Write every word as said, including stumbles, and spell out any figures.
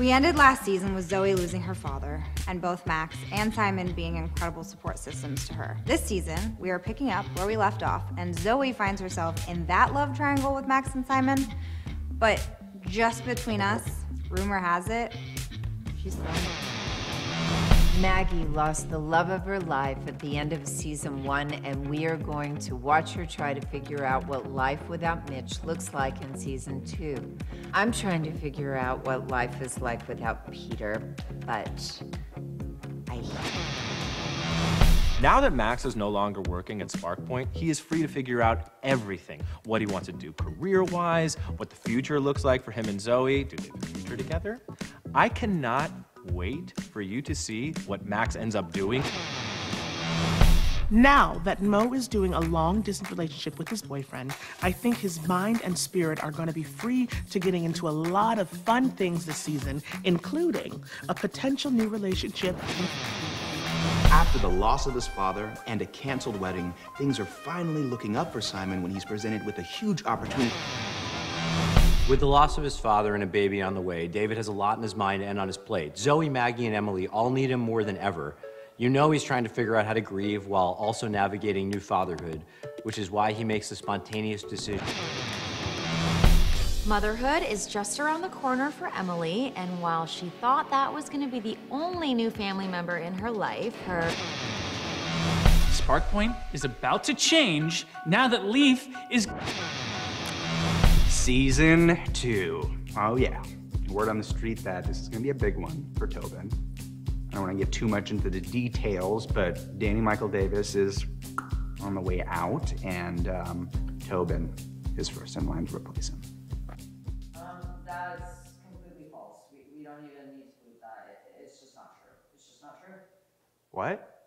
We ended last season with Zoe losing her father, and both Max and Simon being incredible support systems to her. This season, we are picking up where we left off, and Zoe finds herself in that love triangle with Max and Simon, but just between us, rumor has it, she's lonely. Maggie lost the love of her life at the end of season one, and we are going to watch her try to figure out what life without Mitch looks like in season two. I'm trying to figure out what life is like without Peter, but I love him. Now that Max is no longer working at SparkPoint, he is free to figure out everything. What he wants to do career-wise, what the future looks like for him and Zoe. Do they have a future together? I cannot wait for you to see what Max ends up doing. Now that Mo is doing a long-distance relationship with his boyfriend, I think his mind and spirit are going to be free to getting into a lot of fun things this season, including a potential new relationship. After the loss of his father and a canceled wedding, things are finally looking up for Simon when he's presented with a huge opportunity. With the loss of his father and a baby on the way, David has a lot in his mind and on his plate. Zoe, Maggie, and Emily all need him more than ever. You know he's trying to figure out how to grieve while also navigating new fatherhood, which is why he makes a spontaneous decision. Motherhood is just around the corner for Emily, and while she thought that was going to be the only new family member in her life, her... SparkPoint is about to change now that Leaf is... Season two. Oh yeah. Word on the street that this is gonna be a big one for Tobin. I don't wanna get too much into the details, but Danny Michael Davis is on the way out, and um, Tobin is first in line to replace him. Um, that's completely false. We, we don't even need to believe that. It, it's just not true. It's just not true. What?